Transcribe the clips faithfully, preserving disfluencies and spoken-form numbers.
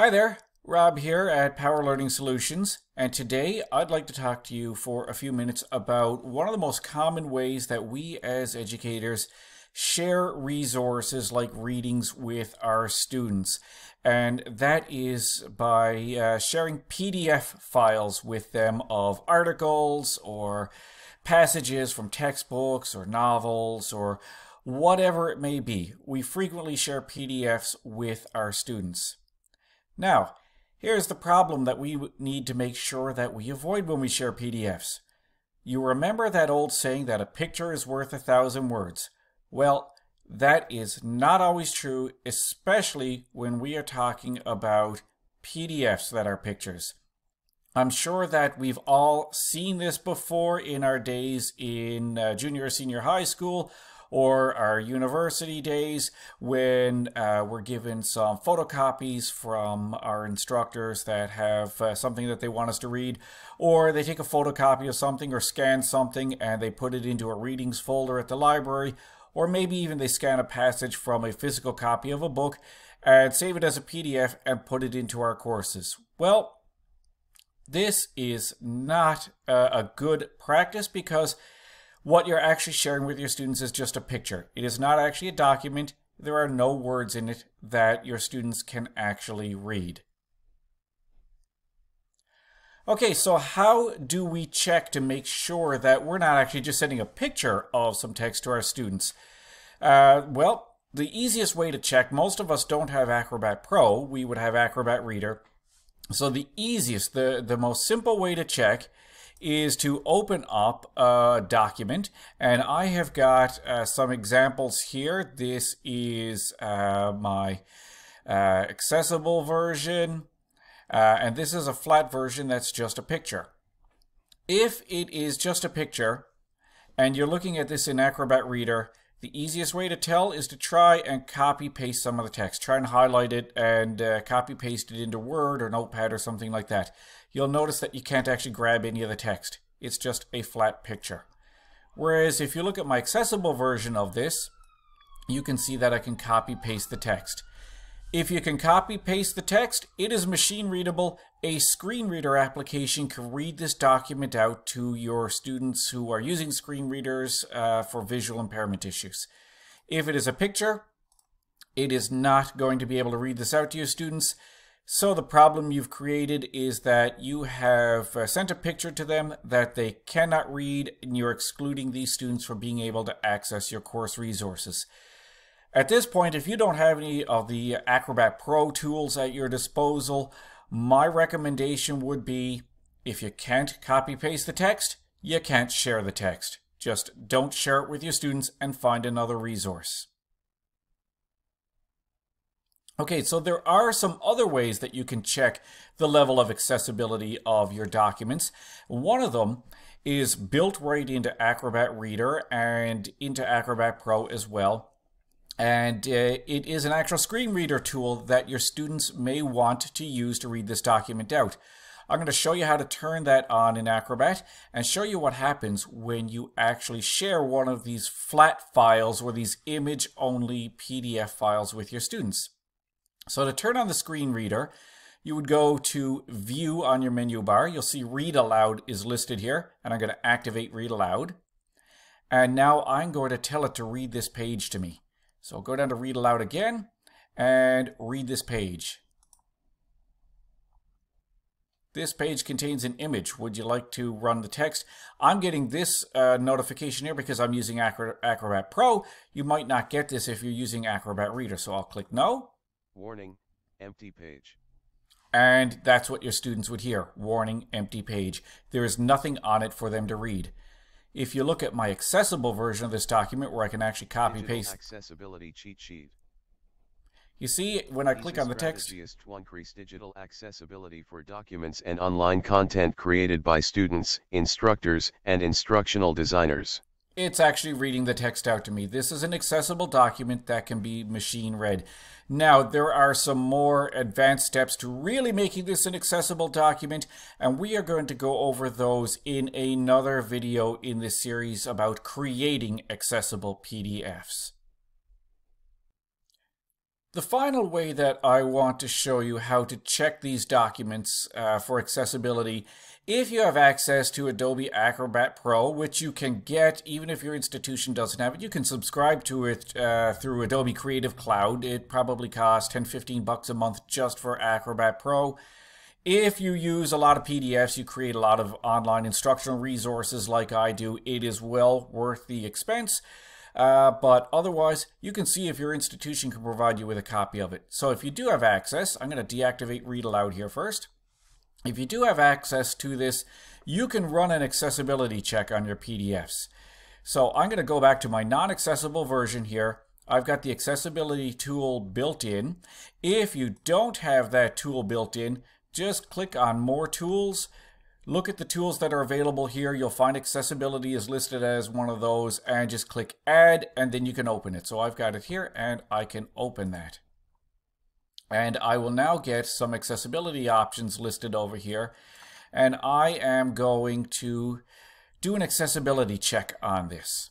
Hi there, Rob here at Power Learning Solutions, and today I'd like to talk to you for a few minutes about one of the most common ways that we as educators share resources like readings with our students, and that is by uh, sharing P D F files with them of articles or passages from textbooks or novels or whatever it may be. We frequently share P D Fs with our students. Now, here's the problem that we need to make sure that we avoid when we share P D Fs. You remember that old saying that a picture is worth a thousand words. Well, that is not always true, especially when we are talking about P D Fs that are pictures. I'm sure that we've all seen this before in our days in uh, junior or senior high school, or our university days when uh, we're given some photocopies from our instructors that have uh, something that they want us to read, or they take a photocopy of something or scan something and they put it into a readings folder at the library, or maybe even they scan a passage from a physical copy of a book and save it as a P D F and put it into our courses. Well, this is not uh, a good practice, because what you're actually sharing with your students is just a picture. It is not actually a document. There are no words in it that your students can actually read. Okay, so how do we check to make sure that we're not actually just sending a picture of some text to our students? Uh, well, the easiest way to check, most of us don't have Acrobat Pro. We would have Acrobat Reader. So the easiest, the, the most simple way to check is to open up a document, and I have got uh, some examples here. This is uh, my uh, accessible version, uh, and this is a flat version that's just a picture. If it is just a picture and you're looking at this in Acrobat Reader, the easiest way to tell is to try and copy paste some of the text. Try and highlight it and uh, copy paste it into Word or Notepad or something like that. You'll notice that you can't actually grab any of the text. It's just a flat picture. Whereas if you look at my accessible version of this, you can see that I can copy paste the text. If you can copy paste the text, it is machine readable. A screen reader application can read this document out to your students who are using screen readers uh, for visual impairment issues. If it is a picture, it is not going to be able to read this out to your students. So the problem you've created is that you have uh, sent a picture to them that they cannot read, and you're excluding these students from being able to access your course resources. At this point, if you don't have any of the Acrobat Pro tools at your disposal, my recommendation would be, if you can't copy paste the text, you can't share the text. Just don't share it with your students and find another resource. Okay, so there are some other ways that you can check the level of accessibility of your documents. One of them is built right into Acrobat Reader and into Acrobat Pro as well. And uh, it is an actual screen reader tool that your students may want to use to read this document out. I'm going to show you how to turn that on in Acrobat and show you what happens when you actually share one of these flat files or these image-only P D F files with your students. So to turn on the screen reader, you would go to View on your menu bar. You'll see Read Aloud is listed here, and I'm going to activate Read Aloud. And now I'm going to tell it to read this page to me. So go down to Read Aloud again and read this page. This page contains an image. Would you like to run the text? I'm getting this uh, notification here because I'm using Acro- Acrobat Pro. You might not get this if you're using Acrobat Reader, so I'll click No. Warning, empty page. And that's what your students would hear. Warning, empty page. There is nothing on it for them to read. If you look at my accessible version of this document, where I can actually copy paste accessibility cheat sheet, you see when I click on the text, is to increase digital accessibility for documents and online content created by students, instructors, and instructional designers. It's actually reading the text out to me. This is an accessible document that can be machine read. Now, there are some more advanced steps to really making this an accessible document, and we are going to go over those in another video in this series about creating accessible P D Fs. The final way that I want to show you how to check these documents uh, for accessibility, if you have access to Adobe Acrobat Pro, which you can get even if your institution doesn't have it, you can subscribe to it uh, through Adobe Creative Cloud. It probably costs ten, fifteen bucks a month just for Acrobat Pro. If you use a lot of P D Fs, you create a lot of online instructional resources like I do, it is well worth the expense. Uh, but otherwise, you can see if your institution can provide you with a copy of it. So if you do have access, I'm going to deactivate Read Aloud here first. If you do have access to this, you can run an accessibility check on your P D Fs. So I'm going to go back to my non-accessible version here. I've got the accessibility tool built in. If you don't have that tool built in, just click on More Tools. Look at the tools that are available here. You'll find accessibility is listed as one of those, and just click add, and then you can open it. So I've got it here and I can open that. And I will now get some accessibility options listed over here. And I am going to do an accessibility check on this.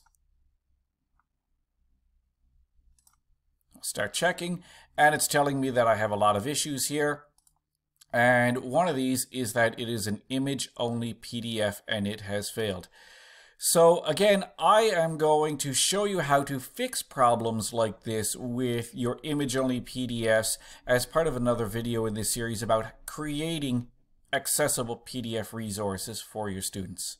I'll start checking, and it's telling me that I have a lot of issues here. And one of these is that it is an image only P D F and it has failed. So again, I am going to show you how to fix problems like this with your image only P D Fs as part of another video in this series about creating accessible P D F resources for your students.